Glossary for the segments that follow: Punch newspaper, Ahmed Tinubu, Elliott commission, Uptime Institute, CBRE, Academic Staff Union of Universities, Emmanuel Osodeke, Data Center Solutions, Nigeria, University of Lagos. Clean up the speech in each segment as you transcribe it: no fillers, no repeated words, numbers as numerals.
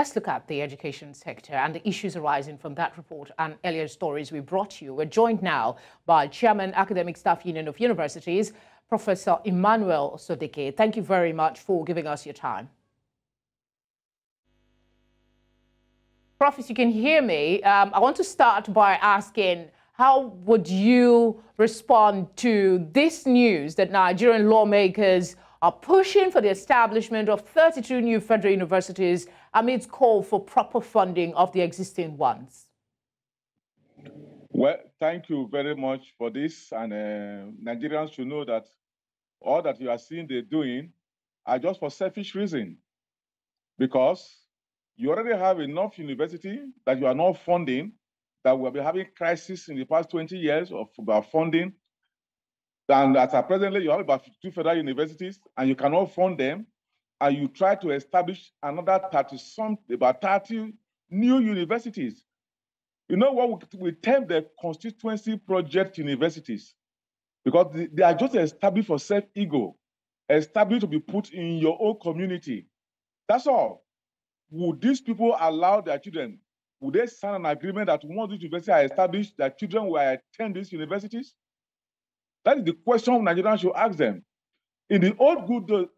Let's look at the education sector and the issues arising from that report and earlier stories we brought you. We're joined now by Chairman, Academic Staff Union of Universities, Professor Emmanuel Osodeke. Thank you very much for giving us your time. Prof, if you can hear me, I want to start by asking, how would you respond to this news that Nigerian lawmakers are pushing for the establishment of 32 new federal universities amidst call for proper funding of the existing ones? Well, thank you very much for this. And Nigerians should know that all that you are seeing they're doing are just for selfish reason, because you already have enough university that you are not funding, that we'll be having crisis in the past 20 years of funding. And at presently, you have about 52 federal universities, and you cannot fund them, and you try to establish another 30 new universities. You know what we term the constituency project universities, because they are just established for self-ego, established to be put in your own community. That's all. Would these people allow their children? Would they sign an agreement that once these universities are established, their children will attend these universities? That is the question Nigerians should ask them. In the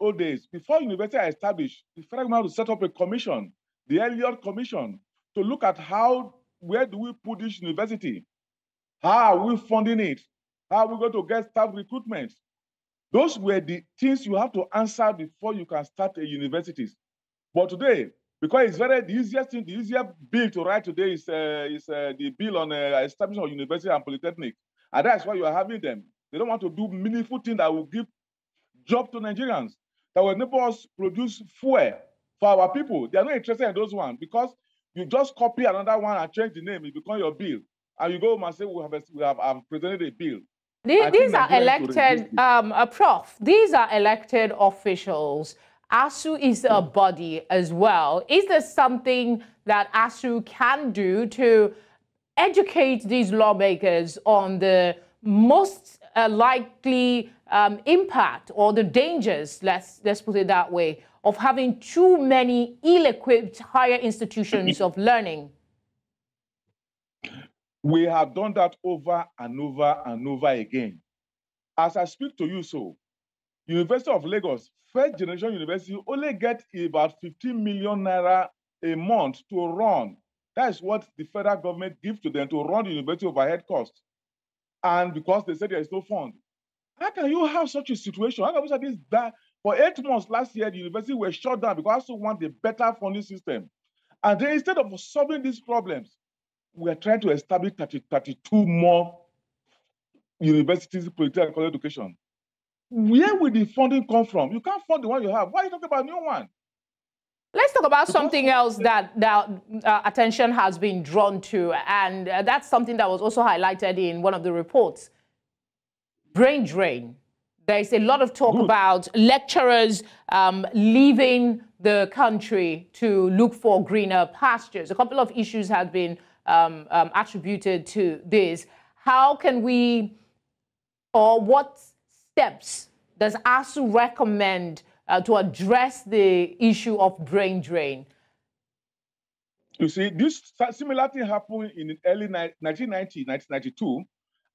old days, before universities are established, the federal government would set up a commission, the Elliott commission, to look at how, where do we put this university? How are we funding it? How are we going to get staff recruitment? Those were the things you have to answer before you can start a university. But today, because it's the easiest bill to write today is the bill on establishment of university and polytechnic. And that's why you are having them. They don't want to do meaningful things that will give job to Nigerians, that will enable us to produce fuel for our people. They are not interested in those ones, because you just copy another one and change the name, it becomes your bill. And you go home and say, we have presented a bill. These are elected, Prof, these are elected officials. ASU is a body as well. Is there something that ASU can do to educate these lawmakers on the most likely impact or the dangers, let's put it that way, of having too many ill-equipped higher institutions of learning? We have done that over and over and over again. As I speak to you, so University of Lagos, first generation university, only get about 15 million naira a month to run. That is what the federal government gives to them to run the university overhead costs. And because they said there is no fund. How can you have such a situation? How can we say this? That for 8 months last year, the university was shut down because I also want a better funding system. And then instead of solving these problems, we are trying to establish 32 more universities in polytechnical education. Where will the funding come from? You can't fund the one you have. Why are you talking about a new one? Let's talk about something else that, attention has been drawn to, and that's something that was also highlighted in one of the reports. Brain drain. There's a lot of talk about lecturers leaving the country to look for greener pastures. A couple of issues have been attributed to this. How can we, or what steps does ASU recommend to address the issue of brain drain? You see, this similar thing happened in the early 1990, 1992,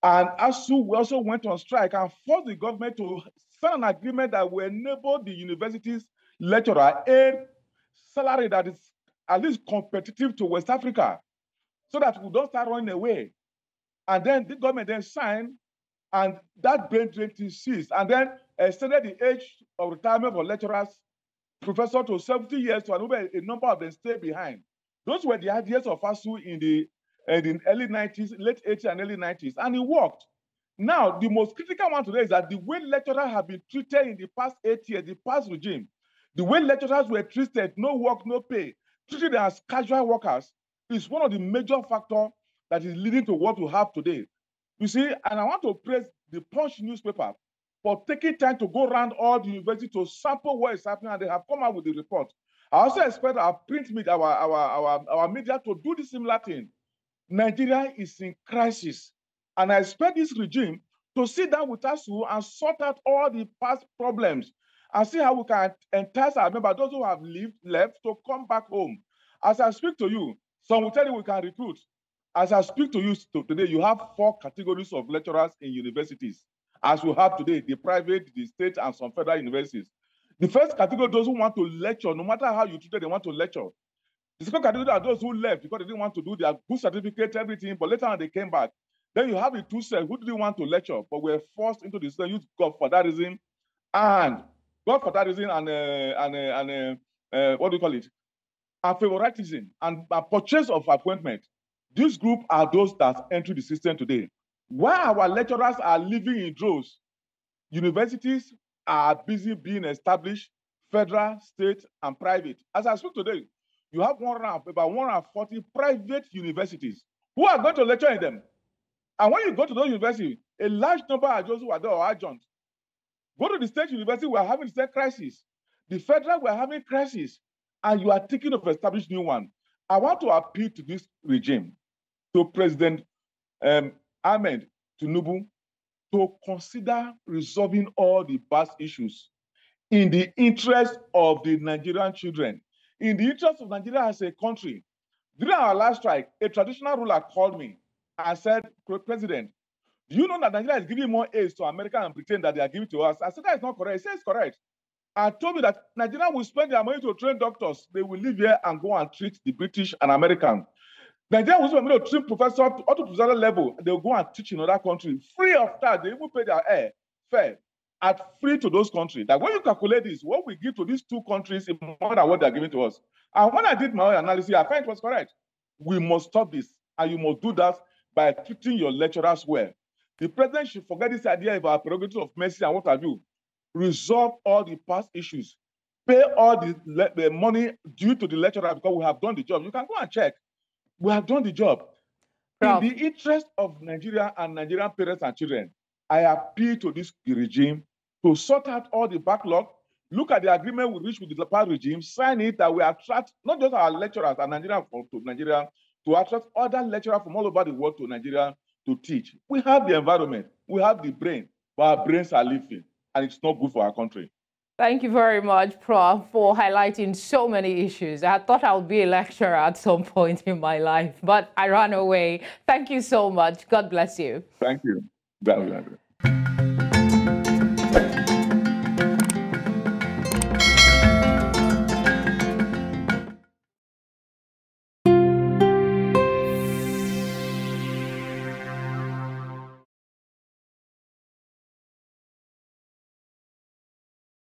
and ASU also went on strike and forced the government to sign an agreement that will enable the university's lecturer a salary that is at least competitive to West Africa, so that we don't start running away. And then the government then signed, and that brain drain ceased. And then extended the age of retirement for lecturers, professors to 70 years, to a number of them stay behind. Those were the ideas of ASU in the early 90s, late 80s and early 90s, and it worked. Now, the most critical one today is that the way lecturers have been treated in the past 8 years, the past regime, the way lecturers were treated, no work, no pay, treated as casual workers, is one of the major factors that is leading to what we have today. You see, and I want to praise the Punch newspaper for taking time to go around all the universities to sample what is happening, and they have come out with the report. I also expect our print media, our media to do the similar thing. Nigeria is in crisis, and I expect this regime to sit down with us and sort out all the past problems and see how we can entice our members, those who have left, to come back home. As I speak to you, some will tell you we can recruit. As I speak to you today, you have 4 categories of lecturers in universities, as we have today, the private, the state, and some federal universities. The first category, those who want to lecture, no matter how you treat them, they want to lecture. The second category are those who left because they didn't want to do their good certificate, everything, but later on they came back. Then you have the two sets who didn't want to lecture, but were forced into the system. You got for that reason, and God for that reason, and what do you call it? And favoritism and purchase of appointment. This group are those that enter the system today. Why our lecturers are living in droves? Universities are busy being established, federal, state, and private. As I speak today, you have about 140 private universities who are going to lecture in them. And when you go to those universities, a large number are those who are there or adjunct. Go to the state university, we are having the state crisis. The federal, we are having crisis. And you are thinking of establishing a new one. I want to appeal to this regime, to President Ahmed Tinubu, to consider resolving all the past issues in the interest of the Nigerian children, in the interest of Nigeria as a country. During our last strike, a traditional ruler called me and said, President, do you know that Nigeria is giving more aid to America and Britain than they are giving to us? I said, that is not correct. He said, it's correct. I told you that Nigeria will spend their money to train doctors. They will live here and go and treat the British and American. Nigeria will spend money to train professors up to professor level. They will go and teach in other countries. Free of that, they will pay their fare at free to those countries. That when you calculate this, what we give to these two countries is more than what they are giving to us. And when I did my own analysis, I found it was correct. We must stop this, and you must do that by treating your lecturers well. The president should forget this idea about prerogative of mercy and what have you. Resolve all the past issues. Pay all the money due to the lecturer because we have done the job. You can go and check. We have done the job. Proud. In the interest of Nigeria and Nigerian parents and children, I appeal to this regime to sort out all the backlog, look at the agreement we reached with the past regime, sign it that we attract not just our lecturers and Nigerians to Nigeria, to attract other lecturers from all over the world to Nigeria to teach. We have the environment, we have the brain, but our brains are leaving, and it's not good for our country. Thank you very much, Prof, for highlighting so many issues. I thought I would be a lecturer at some point in my life, but I ran away. Thank you so much. God bless you. Thank you.